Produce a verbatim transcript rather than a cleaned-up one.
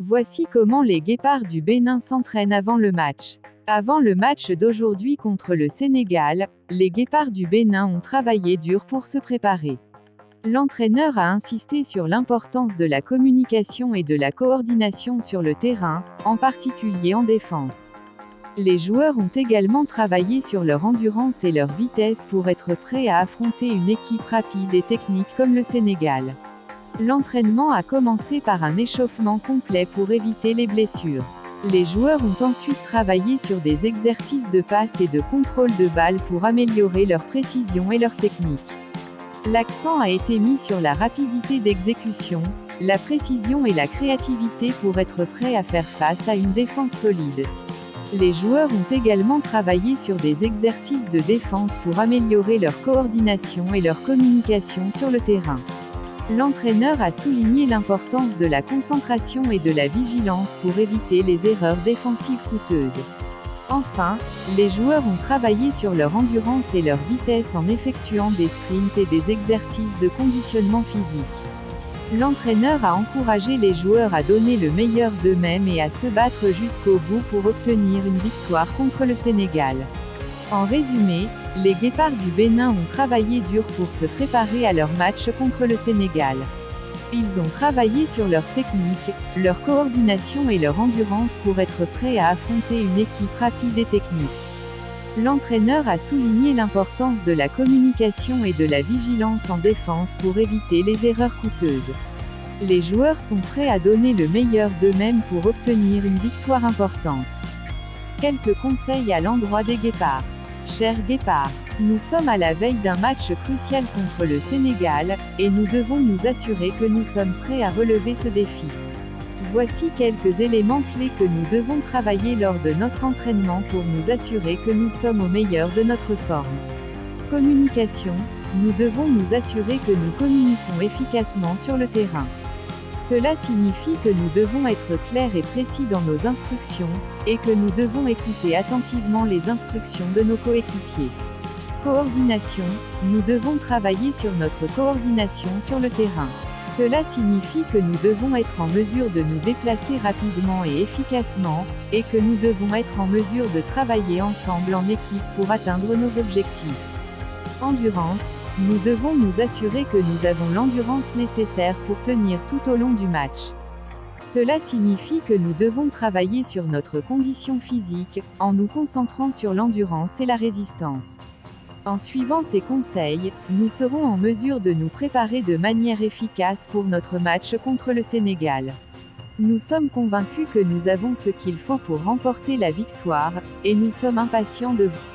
Voici comment les Guépards du Bénin s'entraînent avant le match. Avant le match d'aujourd'hui contre le Sénégal, les Guépards du Bénin ont travaillé dur pour se préparer. L'entraîneur a insisté sur l'importance de la communication et de la coordination sur le terrain, en particulier en défense. Les joueurs ont également travaillé sur leur endurance et leur vitesse pour être prêts à affronter une équipe rapide et technique comme le Sénégal. L'entraînement a commencé par un échauffement complet pour éviter les blessures. Les joueurs ont ensuite travaillé sur des exercices de passe et de contrôle de balle pour améliorer leur précision et leur technique. L'accent a été mis sur la rapidité d'exécution, la précision et la créativité pour être prêts à faire face à une défense solide. Les joueurs ont également travaillé sur des exercices de défense pour améliorer leur coordination et leur communication sur le terrain. L'entraîneur a souligné l'importance de la concentration et de la vigilance pour éviter les erreurs défensives coûteuses. Enfin, les joueurs ont travaillé sur leur endurance et leur vitesse en effectuant des sprints et des exercices de conditionnement physique. L'entraîneur a encouragé les joueurs à donner le meilleur d'eux-mêmes et à se battre jusqu'au bout pour obtenir une victoire contre le Sénégal. En résumé, les Guépards du Bénin ont travaillé dur pour se préparer à leur match contre le Sénégal. Ils ont travaillé sur leur technique, leur coordination et leur endurance pour être prêts à affronter une équipe rapide et technique. L'entraîneur a souligné l'importance de la communication et de la vigilance en défense pour éviter les erreurs coûteuses. Les joueurs sont prêts à donner le meilleur d'eux-mêmes pour obtenir une victoire importante. Quelques conseils à l'endroit des Guépards. Chers Guépards, nous sommes à la veille d'un match crucial contre le Sénégal, et nous devons nous assurer que nous sommes prêts à relever ce défi. Voici quelques éléments clés que nous devons travailler lors de notre entraînement pour nous assurer que nous sommes au meilleur de notre forme. Communication, nous devons nous assurer que nous communiquons efficacement sur le terrain. Cela signifie que nous devons être clairs et précis dans nos instructions, et que nous devons écouter attentivement les instructions de nos coéquipiers. Coordination, nous devons travailler sur notre coordination sur le terrain. Cela signifie que nous devons être en mesure de nous déplacer rapidement et efficacement, et que nous devons être en mesure de travailler ensemble en équipe pour atteindre nos objectifs. Endurance, nous devons nous assurer que nous avons l'endurance nécessaire pour tenir tout au long du match. Cela signifie que nous devons travailler sur notre condition physique, en nous concentrant sur l'endurance et la résistance. En suivant ces conseils, nous serons en mesure de nous préparer de manière efficace pour notre match contre le Sénégal. Nous sommes convaincus que nous avons ce qu'il faut pour remporter la victoire, et nous sommes impatients de vous.